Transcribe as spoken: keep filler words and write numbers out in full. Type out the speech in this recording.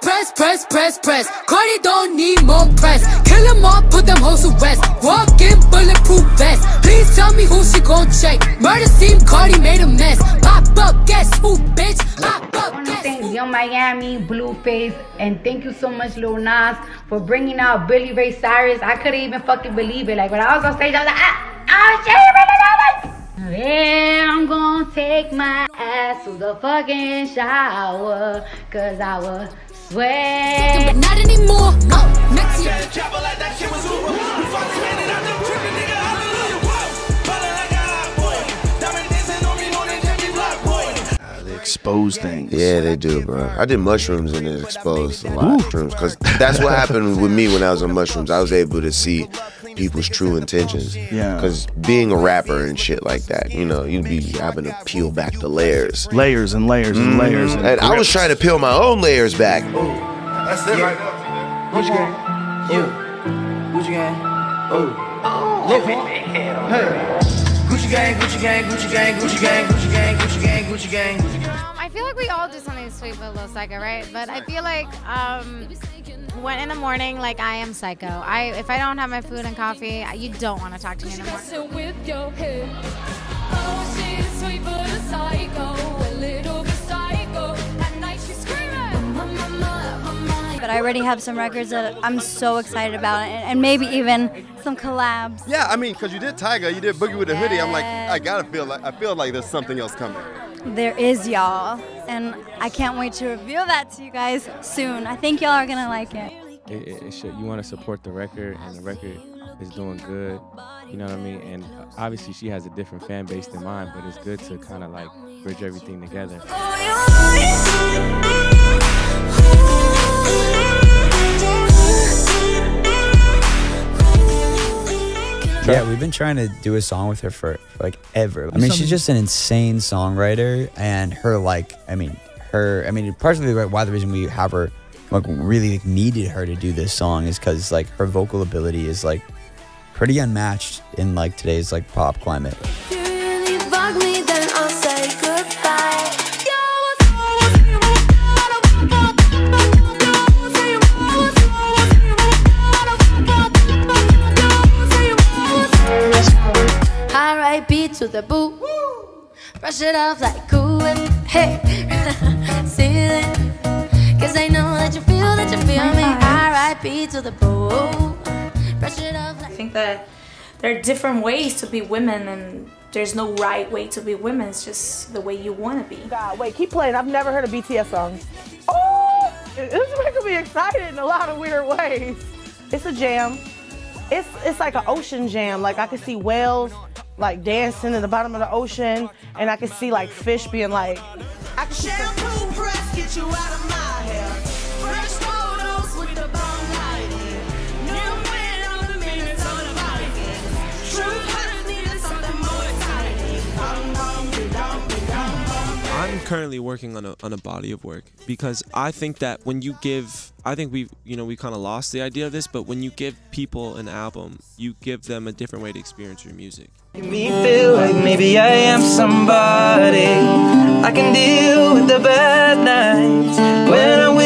Press, press, press, press, press. Cardi don't need more press. Kill them all, put them hoes to rest. Walk in bulletproof vest. Please tell me who she gon' check. Murder scene, Cardi made a mess. Pop up, guess who, bitch? Pop up, guess who? Young Miami, Blueface, and thank you so much, Lil Nas, for bringing out Billy Ray Cyrus. I couldn't even fucking believe it. Like, when I was on stage, I was like, ah, I'm shaking. Well, I'm gonna take my ass to the fucking shower, cause I was sweating. But not anymore. Oh, next year. Like that shit was over. Expose things. Yeah, they do, bro. I did mushrooms and it exposed a lot. Ooh. Of mushrooms, because that's what happened with me when I was on mushrooms. I was able to see people's true intentions. Yeah. Because being a rapper and shit like that, you know, you'd be having to peel back the layers. Layers and layers and mm-hmm. layers. And, and I was trying to peel my own layers back. Ooh. That's it, yeah. Right now. Gucci gang. Yeah. Gucci gang. Oh. Look at me. Hey. Gucci gang, Gucci gang, Gucci gang, Gucci gang, Gucci gang, Gucci gang, Gucci gang. Um, I feel like we all do something sweet with Lil Psycho, right? But I feel like um, when in the morning, like I am psycho. I if I don't have my food and coffee, you don't want to talk to me anymore. Oh, she's sweet but a psycho, a little bit psycho. At night she's screaming. But I already have some records that I'm so excited about, and maybe even some collabs. Yeah, I mean, because you did Tyga, you did Boogie With a Hoodie. I'm like, I gotta feel like, I feel like there's something else coming. There is, y'all. And I can't wait to reveal that to you guys soon. I think y'all are gonna like it. It, it, it should, you wanna support the record, and the record is doing good, you know what I mean? And obviously she has a different fan base than mine, but it's good to kind of like bridge everything together. Yeah, we've been trying to do a song with her for, for like ever. I mean, she's just an insane songwriter, and her like, I mean, her, I mean, partially why the reason we have her, like, really needed her to do this song is because like her vocal ability is like pretty unmatched in like today's like pop climate. To the boot, brush it off like cool and hey, seal it, cause I know that you feel that you feel me. R I P to the boot, brush it off like. I think that there are different ways to be women, and there's no right way to be women. It's just the way you want to be. God, wait, keep playing. I've never heard a B T S song. Oh, it's making me excited in a lot of weird ways. It's a jam. It's it's like an ocean jam. Like I can see whales like dancing in the bottom of the ocean, and I can see like fish being like, I can shampoo press, get you out of my hair. Fresh photos with the bomb lighting. New man on the minute on the body. True hunters needed something more exciting. I'm currently working on a on a body of work, because I think that when you give, I think we've, you know, we kind of lost the idea of this, but when you give people an album, you give them a different way to experience your music. Make me feel like maybe I am somebody. I can deal with the bad nights when I'm with